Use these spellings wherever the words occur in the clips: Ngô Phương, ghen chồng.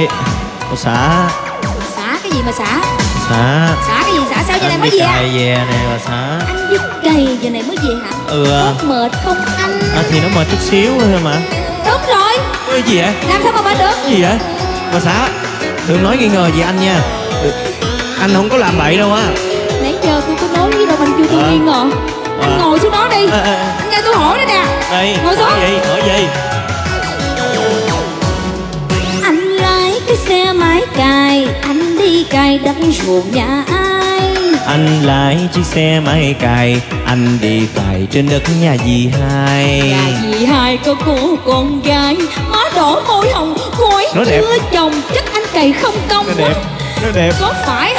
Ê, xả. Xả cái gì mà xả? Xả. Xả cái gì xả? Sao giờ này mới về hả? Về nè mà xả. Anh Dứt Kỳ giờ này mới về hả? Ừ. Có mệt không anh? À, thì nó mệt chút xíu thôi mà. Đúng rồi. Cái gì vậy? Làm sao mà mệt được? Cái gì vậy? Mà xả, đừng nói nghi ngờ gì anh nha. Được. Anh không có làm bậy đâu á. Nãy giờ tôi có nói với đâu mình chưa tôi nghi ngờ. Anh ngồi xuống đó đi. Anh nghe tôi hỏi đó nè. Đây. Ngồi xuống. Hỏi gì? Hỏi gì? Cái xe máy cày, anh đi cày đất ruộng nhà ai? Anh lái chiếc xe máy cày, anh đi cày trên đất nhà dì Hai. Nhà dì Hai có cô con gái, má đỏ môi hồng, cô ấy chưa chồng, chắc anh cày không công. Nó đẹp, nó đẹp. Có phải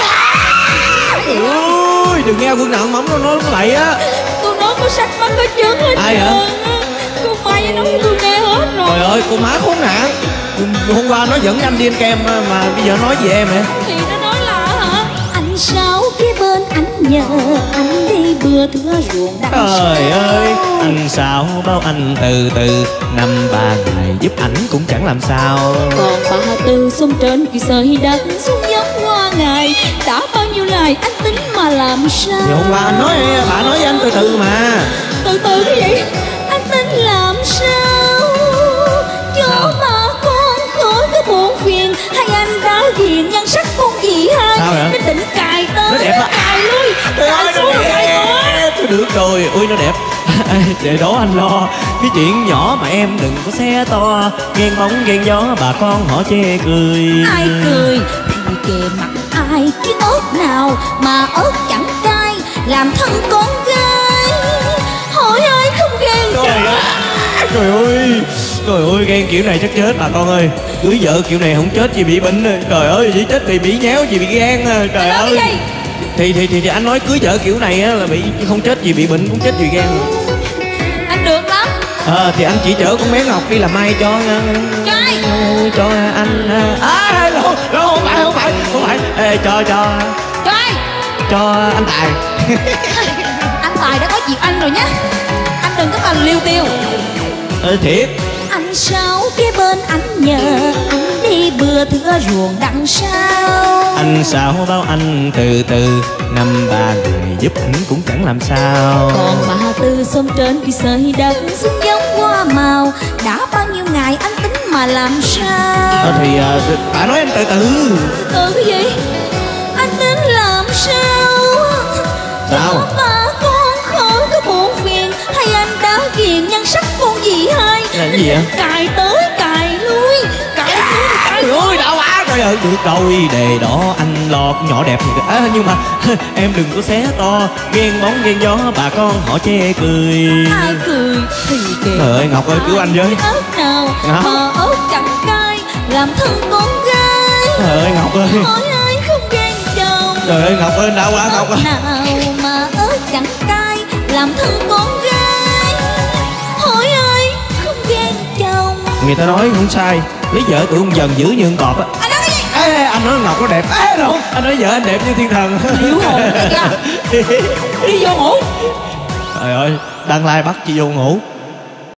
ôi, đừng nghe quân nào móng nó nói vậy á. Tôi nói có sách mắng có chứng hết ai trơn hả? Cô Mai nó nói tôi nghe hết rồi. Trời ơi, cô má khốn nạn. Hôm qua nó dẫn anh đi ăn kem mà bây giờ nói về em hả? Thì nó nói là hả? Anh Sáu kế bên anh nhờ, anh đi bừa thưa ruộng đằng sau. Trời ơi, anh Sáu bao anh từ từ, năm ba ngày giúp ảnh cũng chẳng làm sao. Còn bà Tư sông trên kia sơi đất, xuống dốc qua ngày, đã bao nhiêu lời anh tính mà làm sao? Thì hôm qua anh nói, bà nói với anh từ từ mà. Từ từ cái gì? Anh tính làm sao? Cho mà diện nhân sắc con gì ha, nên tỉnh cài tới nó đẹp cài lui cài xuống cài thôi được rồi. Ui nó đẹp. Để đó anh lo cái chuyện nhỏ mà em đừng có xé to, ghen bóng ghen gió bà con họ chê cười. Ai cười thì kề mặt ai, cái ớt nào mà ớt chẳng cay làm thân con gái hỏi ai không ghen. Trời ơi, trời ơi, ghen kiểu này chắc chết bà con ơi. Cưới vợ kiểu này không chết thì bị bệnh. Trời ơi, chỉ chết thì bị nhéo, chỉ bị ghen. Trời ơi thì anh nói cưới vợ kiểu này là bị không chết gì bị bệnh, cũng chết vì ghen. Anh được lắm. Thì anh chỉ chở con bé Ngọc đi làm mai cho trai. Cho anh. Không phải. Ê, Cho trai. Cho anh Tài. Anh Tài đã có việc anh rồi nhá. Anh đừng có mà liêu tiêu. Thiệt. Anh Sáu kế bên anh nhờ, anh đi bừa thưa ruộng đằng sau. Anh Sáu bao anh từ từ, năm ba người giúp ảnh cũng chẳng làm sao. Còn bà Tư xông trên kia sơi đất, xuống giống hoa màu, đã bao nhiêu ngày anh tính mà làm sao? Thì bà nói anh từ từ. Từ cái gì? Anh tính làm sao? Sao? Diện nhân sắc con gì hay là gì vậy? Cài tới cài lui cài xuống cài lui đã quá rồi. Được rồi, đề đó anh lọt nhỏ đẹp thì nhưng mà em đừng có xé to, ghen bóng ghen gió bà con họ chê cười. Ai cười thì kìa. Trời ơi Ngọc ơi, cứu anh với. Ớt nào mà ớt chẳng cay làm thân con gái. Trời ơi Ngọc ơi, hỏi ai không ghen chồng. Trời ơi Ngọc ơi, đau quá Ngọc ơi. Ớt nào mà ớt chẳng cay làm thân con gái. Người ta nói không sai, lấy vợ tụi ông dần giữ như con cọp á. Anh nói cái gì? Ê, anh nói Ngọc nó đẹp. Ê, đâu? Anh nói vợ anh đẹp như thiên thần. Hiểu hồn. Đi vô ngủ. Trời ơi, đang lai bắt chị vô ngủ.